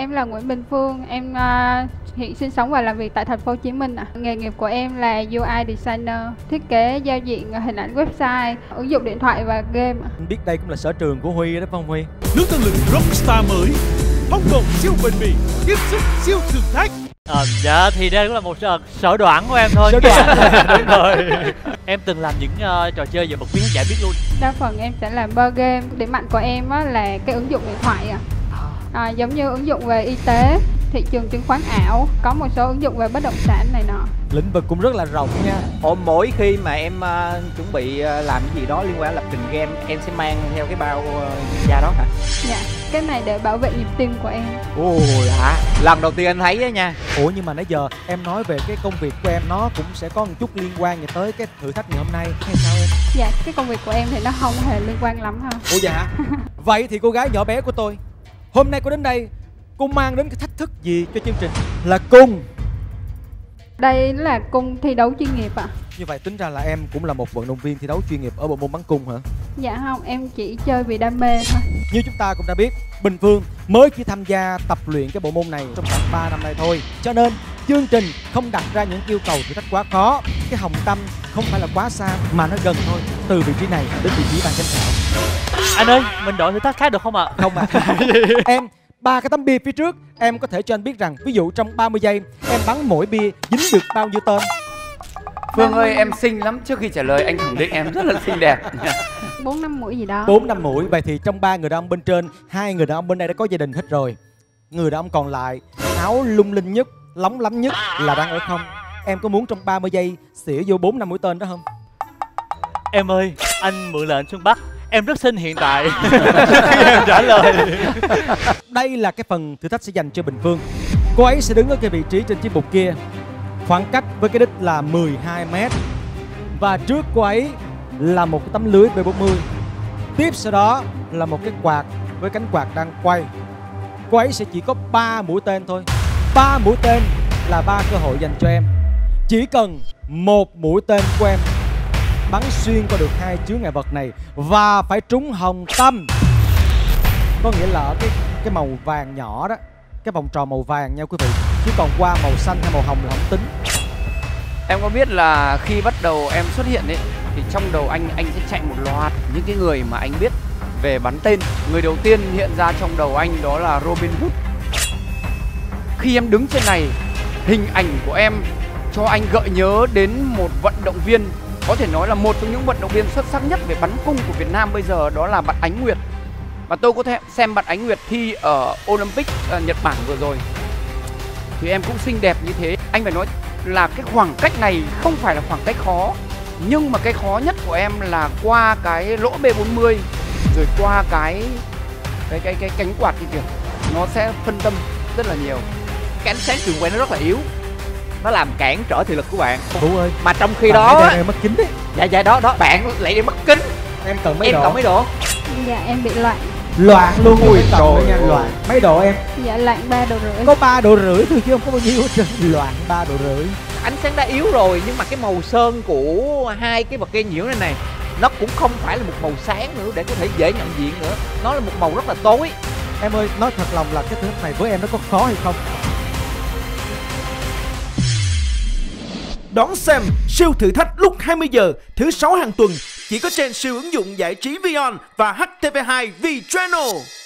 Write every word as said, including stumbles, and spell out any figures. Em là Nguyễn Bình Phương, em uh, hiện sinh sống và làm việc tại thành phố Hồ Chí Minh ạ. Nghề nghiệp của em là u i designer, thiết kế giao diện hình ảnh website, ứng dụng điện thoại và game. Anh biết đây cũng là sở trường của Huy đó phải không Huy? Nước tăng lực Rockstar mới, bốc đồng siêu bền bỉ, tiếp sức siêu thử thách. Ờ, dạ thì đây cũng là một sở, sở đoản của em thôi. Sở đoản. Đúng rồi. Em từng làm những uh, trò chơi về bậc biến giải biết luôn. Đa phần em sẽ làm board game. Điểm mạnh của em á, là cái ứng dụng điện thoại ạ. À, giống như ứng dụng về y tế, thị trường chứng khoán ảo, có một số ứng dụng về bất động sản này nọ. Lĩnh vực cũng rất là rộng nha. Ồ, mỗi khi mà em uh, chuẩn bị làm cái gì đó liên quan lập trình game, em sẽ mang theo cái bao uh, da đó hả? Dạ, cái này để bảo vệ nhịp tim của em. Ôi hả? Lần đầu tiên anh thấy đó nha. Ủa nhưng mà nãy giờ em nói về cái công việc của em nó cũng sẽ có một chút liên quan tới cái thử thách ngày hôm nay hay sao em? Dạ, cái công việc của em thì nó không hề liên quan lắm ha. Ủa dạ hả? Vậy thì cô gái nhỏ bé của tôi, hôm nay cô đến đây, cô mang đến cái thách thức gì cho chương trình? Là cung. Đây là cung thi đấu chuyên nghiệp ạ. À. Như vậy tính ra là em cũng là một vận động viên thi đấu chuyên nghiệp ở bộ môn bắn cung hả? Dạ không, em chỉ chơi vì đam mê thôi. Như chúng ta cũng đã biết, Bình Phương mới chỉ tham gia tập luyện cái bộ môn này trong khoảng ba năm nay thôi. Cho nên chương trình không đặt ra những yêu cầu thử thách quá khó. Cái hồng tâm không phải là quá xa mà nó gần thôi, từ vị trí này đến vị trí ban giám khảo. Anh ơi, mình đổi thử thách khác được không ạ? À? Không ạ. À. Em, ba cái tấm bia phía trước, em có thể cho anh biết rằng ví dụ trong ba mươi giây em bắn mỗi bia dính được bao nhiêu tên. Phương ơi, em xinh lắm, trước khi trả lời anh khẳng định em rất là xinh đẹp. bốn năm mũi gì đó. bốn năm mũi. Vậy thì trong ba người đàn ông bên trên, hai người đàn ông bên đây đã có gia đình hết rồi. Người đàn ông còn lại áo lung linh nhất, lóng lánh nhất là đang ở không. Em có muốn trong ba mươi giây xỉa vô bốn năm mũi tên đó không? Em ơi, anh mượn lệnh Xuân Bắc. Em rất xinh hiện tại. Em trả lời. Đây là cái phần thử thách sẽ dành cho Bình Phương. Cô ấy sẽ đứng ở cái vị trí trên chiếc bục kia, khoảng cách với cái đích là mười hai mét. Và trước cô ấy là một cái tấm lưới B bốn mươi. Tiếp sau đó là một cái quạt với cánh quạt đang quay. Cô ấy sẽ chỉ có ba mũi tên thôi. ba mũi tên là ba cơ hội dành cho em. Chỉ cần một mũi tên của em bắn xuyên qua được hai chướng ngại vật này và phải trúng hồng tâm, có nghĩa là ở cái cái màu vàng nhỏ đó, cái vòng tròn màu vàng nha quý vị, chứ còn qua màu xanh hay màu hồng là không tính. Em có biết là khi bắt đầu em xuất hiện ấy thì trong đầu anh anh sẽ chạy một loạt những cái người mà anh biết về bắn tên. Người đầu tiên hiện ra trong đầu anh đó là Robin Hood. Khi em đứng trên này, hình ảnh của em cho anh gợi nhớ đến một vận động viên, có thể nói là một trong những vận động viên xuất sắc nhất về bắn cung của Việt Nam bây giờ, đó là bạn Ánh Nguyệt. Và tôi có thể xem bạn Ánh Nguyệt thi ở Olympic uh, Nhật Bản vừa rồi. Thì em cũng xinh đẹp như thế. Anh phải nói là cái khoảng cách này không phải là khoảng cách khó, nhưng mà cái khó nhất của em là qua cái lỗ B bốn mươi, rồi qua cái cái cái, cái cánh quạt kia kìa. Nó sẽ phân tâm rất là nhiều. Cái ánh sáng trường quay nó rất là yếu, nó làm cản trở thị lực của bạn. Đúng ơi, mà trong khi bạn đó em mất kính đấy. Dạ dạ đó đó, bạn lại đi mất kính. Em cần mấy em độ? Em cần mấy độ? Dạ em bị loạn. Loạn luôn. Ui trời ơi, loạn. Mấy độ em? Dạ loạn ba độ rưỡi. Có ba độ rưỡi thôi chứ không có bao nhiêu hết trơn. Loạn ba độ rưỡi. Ánh sáng đã yếu rồi nhưng mà cái màu sơn của hai cái vật cây nhiễu này này, nó cũng không phải là một màu sáng nữa để có thể dễ nhận diện nữa. Nó là một màu rất là tối. Em ơi, nói thật lòng là cái thứ này với em nó có khó hay không? Đón xem siêu thử thách lúc hai mươi giờ thứ sáu hàng tuần chỉ có trên siêu ứng dụng giải trí Vion và H T V hai Vie Channel.